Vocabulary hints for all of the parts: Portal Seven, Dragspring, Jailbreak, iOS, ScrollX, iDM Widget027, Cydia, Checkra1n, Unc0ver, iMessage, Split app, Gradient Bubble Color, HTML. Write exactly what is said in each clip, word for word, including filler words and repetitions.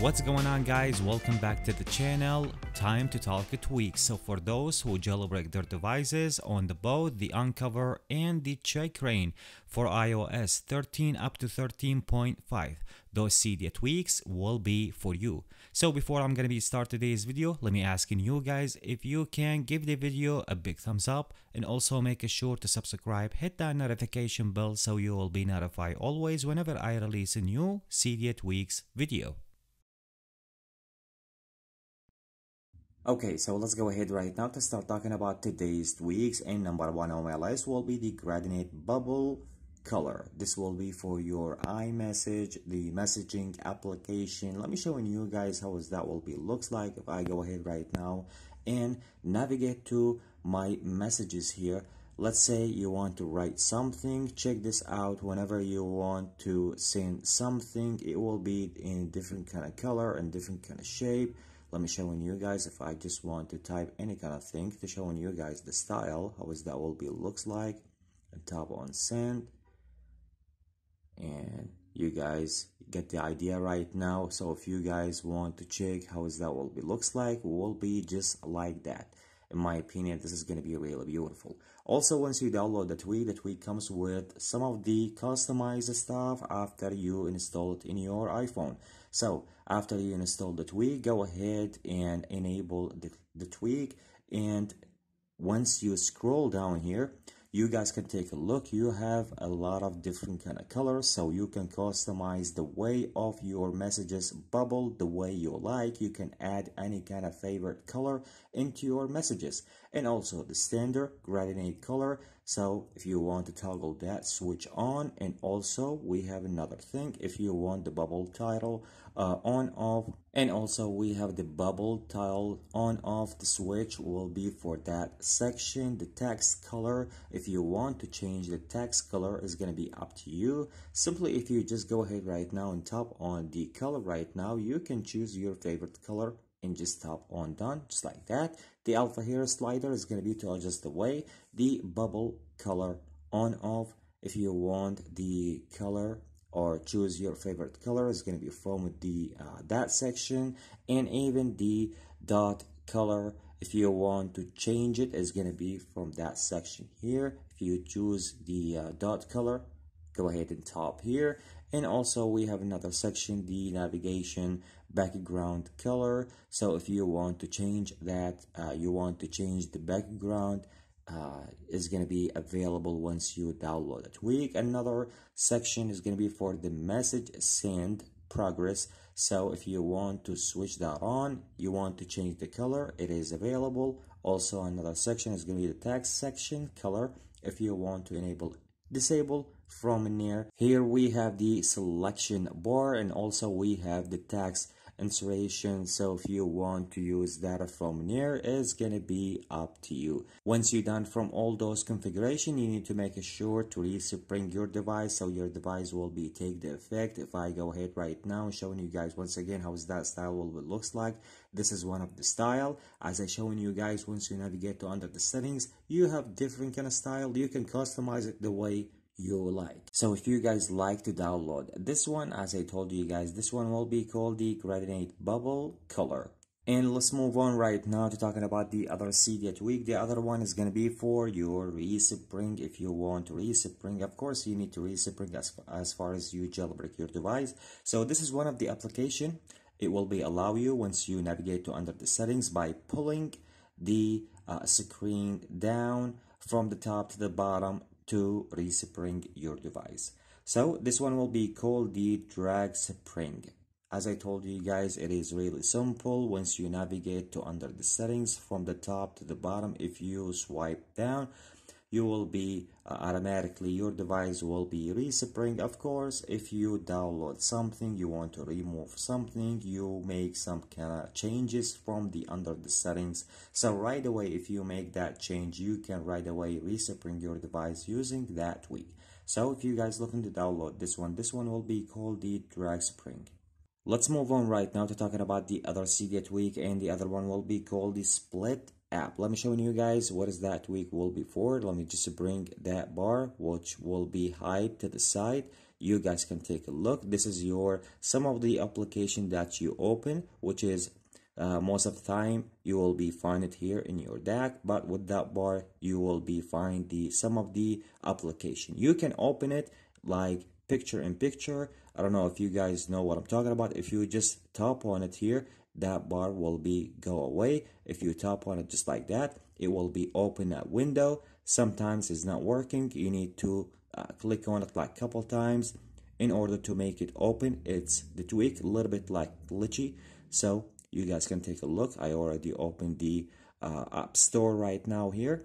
What's going on, guys? Welcome back to the channel. Time to talk a tweak. So for those who jailbreak their devices on the both the Unc0ver and the Checkra one for iOS thirteen up to thirteen point five, those Cydia tweaks will be for you. So before I'm gonna be start today's video, let me asking you guys if you can give the video a big thumbs up and also make sure to subscribe, hit that notification bell so you will be notified always whenever I release a new Cydia tweaks video. Okay, so let's go ahead right now to start talking about today's tweaks. And number one on my list will be the Gradient Bubble Color. This will be for your iMessage, the messaging application. Let me show you guys how is that will be looks like. If I go ahead right now and navigate to my messages here, let's say you want to write something. Check this out. Whenever you want to send something, it will be in different kind of color and different kind of shape. Let me show you guys if I just want to type any kind of thing to show you guys the style, how is that will be looks like. And tap on send, and you guys get the idea right now. So if you guys want to check how is that will be looks like, will be just like that. In my opinion, this is going to be really beautiful. Also, once you download the tweak, the tweak comes with some of the customized stuff after you install it in your iPhone. So after you install the tweak, go ahead and enable the, the tweak. And once you scroll down here, you guys can take a look. You have a lot of different kind of colors, so you can customize the way of your messages bubble the way you like. You can add any kind of favorite color into your messages, and also the standard gradient color. So if you want to toggle that, switch on. And also we have another thing if you want the bubble title uh, on off. And also we have the bubble tile on off. The switch will be for that section. The text color, if you want to change the text color, is going to be up to you. Simply if you just go ahead right now and tap on the color right now, you can choose your favorite color and just tap on done, just like that. The alpha here slider is going to be to adjust the way the bubble color on off. If you want the color or choose your favorite color, is going to be from the uh, that section. And even the dot color, if you want to change it, is going to be from that section here. If you choose the uh, dot color, go ahead and tap here. And also we have another section, the navigation background color. So if you want to change that, uh, you want to change the background, Uh, is going to be available once you download the tweak. Another section is going to be for the message send progress. So if you want to switch that on, you want to change the color, it is available. Also another section is going to be the text section color. If you want to enable, disable from near here, we have the selection bar, and also we have the text insertion. So if you want to use data from near, is going to be up to you. Once you're done from all those configuration, you need to make sure to respring your device so your device will be take the effect. If I go ahead right now showing you guys once again how is that style will it looks like. This is one of the style. As I showing you guys, once you navigate to under the settings, you have different kind of style. You can customize it the way you like. So if you guys like to download this one, as I told you guys, this one will be called the Gradient Bubble Color. And let's move on right now to talking about the other Cydia tweak. The other one is going to be for your respring. If you want to respring, of course you need to respring as, as far as you jailbreak your device. So this is one of the application. It will be allow you once you navigate to under the settings by pulling the uh, screen down from the top to the bottom to respring your device. So this one will be called the Dragspring. As I told you guys, it is really simple. Once you navigate to under the settings from the top to the bottom, if you swipe down, you will be uh, automatically your device will be respring. Of course, if you download something, you want to remove something, you make some kind of changes from the under the settings. So right away, if you make that change, you can right away respring your device using that tweak. So if you guys looking to download this one, this one will be called the Dragspring. Let's move on right now to talking about the other Cydia tweak, and the other one will be called the Split app. Let me show you guys what is that tweak will be for. Let me just bring that bar, which will be hide to the side. you guys can take a look. This is your some of the application that you open, which is uh, most of the time you will be find it here in your D A C, but with that bar you will be find the some of the application. You can open it like picture in picture. I don't know if you guys know what I'm talking about. If you just tap on it here, that bar will be go away. If you tap on it just like that, it will be open that window. Sometimes it's not working. You need to uh, click on it like a couple times in order to make it open. It's the tweak a little bit like glitchy. So you guys can take a look. I already opened the uh, App Store right now here.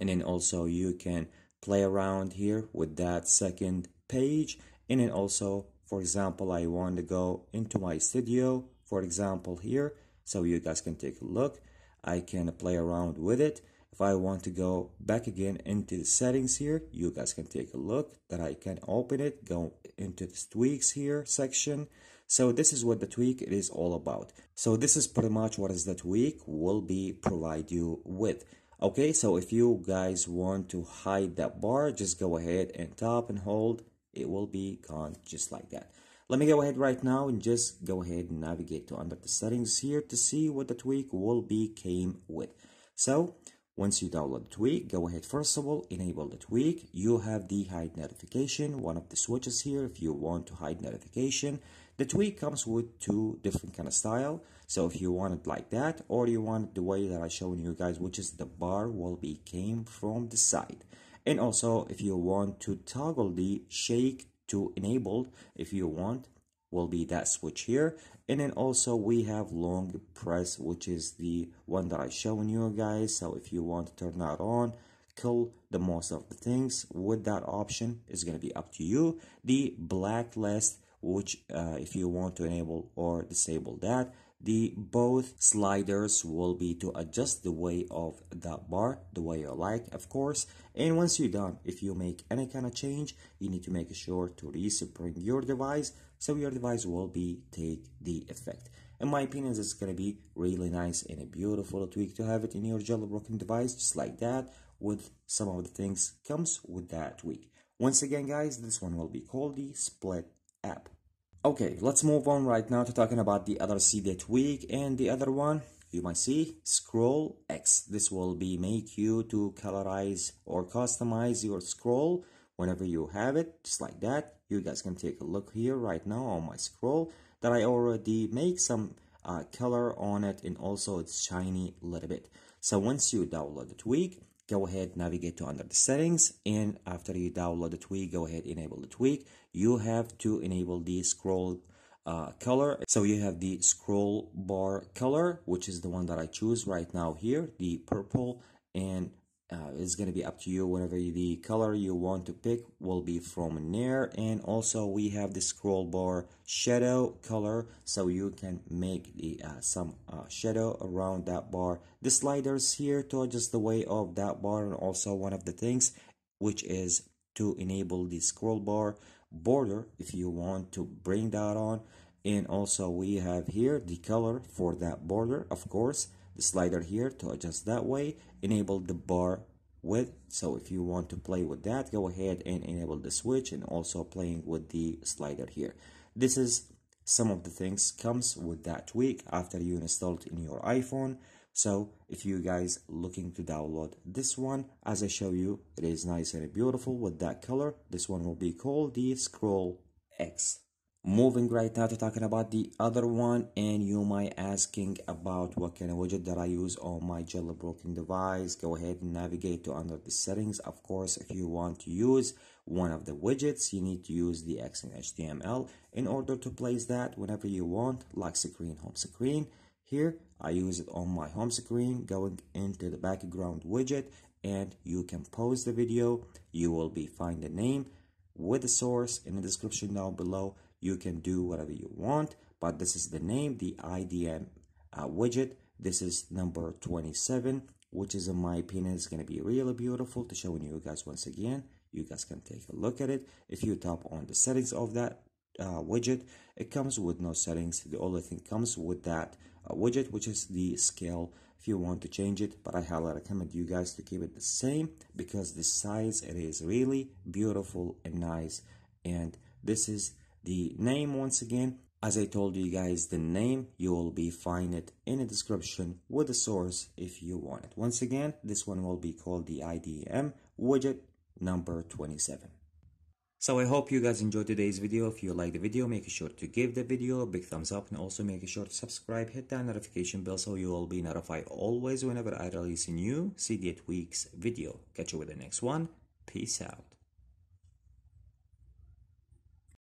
And then also you can play around here with that second page. And then also, for example, I want to go into my Cydia, for example, here, so you guys can take a look. I can play around with it. If I want to go back again into the settings here, you guys can take a look that I can open it, go into the tweaks here section. So this is what the tweak it is all about. So this is pretty much what is the tweak will be provide you with. Okay, so if you guys want to hide that bar, just go ahead and tap and hold. It will be gone just like that. Let me go ahead right now and just go ahead and navigate to under the settings here to see what the tweak will be came with. So once you download the tweak, go ahead first of all, enable the tweak. You have the hide notification, one of the switches here if you want to hide notification. The tweak comes with two different kind of style. So if you want it like that, or you want it the way that I showing you guys, which is the bar will be came from the side. And also if you want to toggle the shake to enabled, if you want, will be that switch here. And then also we have long press, which is the one that I showing you guys. So if you want to turn that on, kill the most of the things with that option is going to be up to you. The blacklist, which uh, if you want to enable or disable that. The both sliders will be to adjust the way of that bar the way you like, of course. And once you're done, if you make any kind of change, you need to make sure to respring your device so your device will be take the effect. In my opinion, it's gonna be really nice and a beautiful tweak to have it in your jailbroken device just like that, with some of the things comes with that tweak. Once again, guys, this one will be called the Split app. Okay, let's move on right now to talking about the other Cydia tweak, and the other one you might see ScrollX. This will be make you to colorize or customize your scroll whenever you have it, just like that. You guys can take a look here right now on my scroll that I already make some uh, color on it, and also it's shiny a little bit. So once you download the tweak, go ahead, navigate to under the settings, and after you download the tweak, go ahead, enable the tweak. You have to enable the scroll uh, color. So you have the scroll bar color, which is the one that I choose right now here, the purple, and uh, it's going to be up to you whenever the color you want to pick will be from there. And also we have the scroll bar shadow color, so you can make the uh, some uh, shadow around that bar. The sliders here to adjust the way of that bar, and also one of the things which is to enable the scroll bar border if you want to bring that on. And also we have here the color for that border, of course, the slider here to adjust that way, enable the bar width. So if you want to play with that, go ahead and enable the switch, and also playing with the slider here. This is some of the things comes with that tweak after you install it in your iPhone. So if you guys looking to download this one, as I show you, it is nice and beautiful with that color. This one will be called the ScrollX. Moving right now to talking about the other one, and you might asking about what kind of widget that I use on my jailbroken device. Go ahead and navigate to under the settings. Of course, if you want to use one of the widgets, you need to use the X and H T M L in order to place that whenever you want, like screen, home screen. Here, I use it on my home screen, going into the background widget, and you can pause the video. You will be find the name with the source in the description down below. You can do whatever you want, but this is the name, the I D M uh, widget. This is number twenty-seven, which is in my opinion is going to be really beautiful to showing you guys once again. You guys can take a look at it. If you tap on the settings of that uh, widget, it comes with no settings. The only thing comes with that uh, widget, which is the scale. If you want to change it, but I highly recommend you guys to keep it the same, because the size it is really beautiful and nice and This is the name once again. As I told you guys, the name, you will be find it in the description with the source if you want it. Once again, this one will be called the I D M widget number twenty-seven. So I hope you guys enjoyed today's video. If you like the video, make sure to give the video a big thumbs up and also make sure to subscribe, hit that notification bell so you will be notified always whenever I release a new Cydia Tweaks video. Catch you with the next one. Peace out.